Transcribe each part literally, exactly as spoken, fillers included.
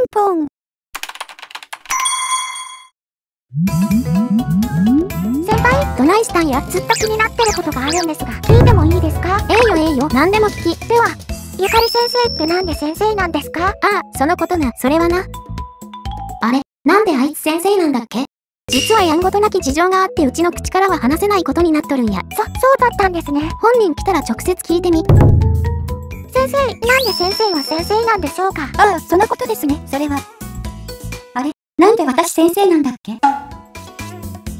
ンポン。先輩、どないしたんや？ずっと気になってることがあるんですが、聞いてもいいですか？ええよええよ、何でも聞き。では、ゆかり先生ってなんで先生なんですか？ああ、そのことな、それはな。あれ、なんであいつ先生なんだっけ？実はやんごとなき事情があってうちの口からは話せないことになっとるんや。そ、そうだったんですね。本人来たら直接聞いてみ。先生、なんで先生は先生なんでしょうか？ああ、そのことですね、それは。あれ、なんで私先生なんだっけ？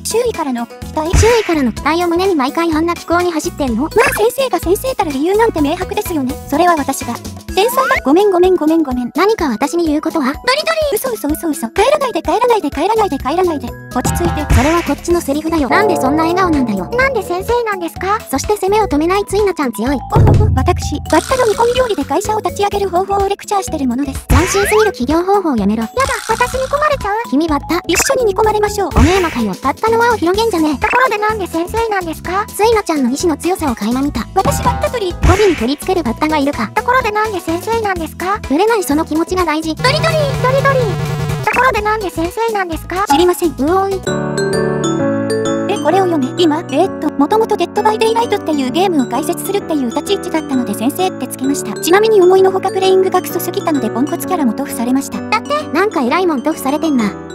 周囲からの期待周囲からの期待を胸に毎回あんな気候に走ってんの？まあ先生が先生たる理由なんて明白ですよね。それは私が天才だ。ごめんごめんごめんごめん。何か私に言うことは？ドリドリ。嘘嘘嘘嘘。帰らないで帰らないで帰らないで帰らないで。落ち着いて。それはこっちのセリフだよ。なんでそんな笑顔なんだよ。なんで先生なんですか？そして攻めを止めないツイナちゃん強い。おほほ、私バッタの煮込み料理で会社を立ち上げる方法をレクチャーしてるものです。斬新すぎる起業方法やめろ。やだ、私煮込まれちゃう。君バッタ。一緒に煮込まれましょう。おめえまかよ。バッタの輪を広げんじゃねえ。ところでなんで先生なんですか？ツイナちゃんの意志の強さを垣間見た。私バッタ取り。語尾に取り付けるバッタがいるか。ところでなんで先生なんですか？ぶれないその気持ちが大事。ドリドリドリドリ。ところでなんで先生なんですか？知りません。うおい。え、これを読め。今、えー、っと、もともとデッドバイデイライトっていうゲームを解説するっていう立ち位置だったので先生ってつけました。ちなみに思いのほかプレイングがクソすぎたのでポンコツキャラも塗布されました。だって、なんか偉いもん塗布されてんな。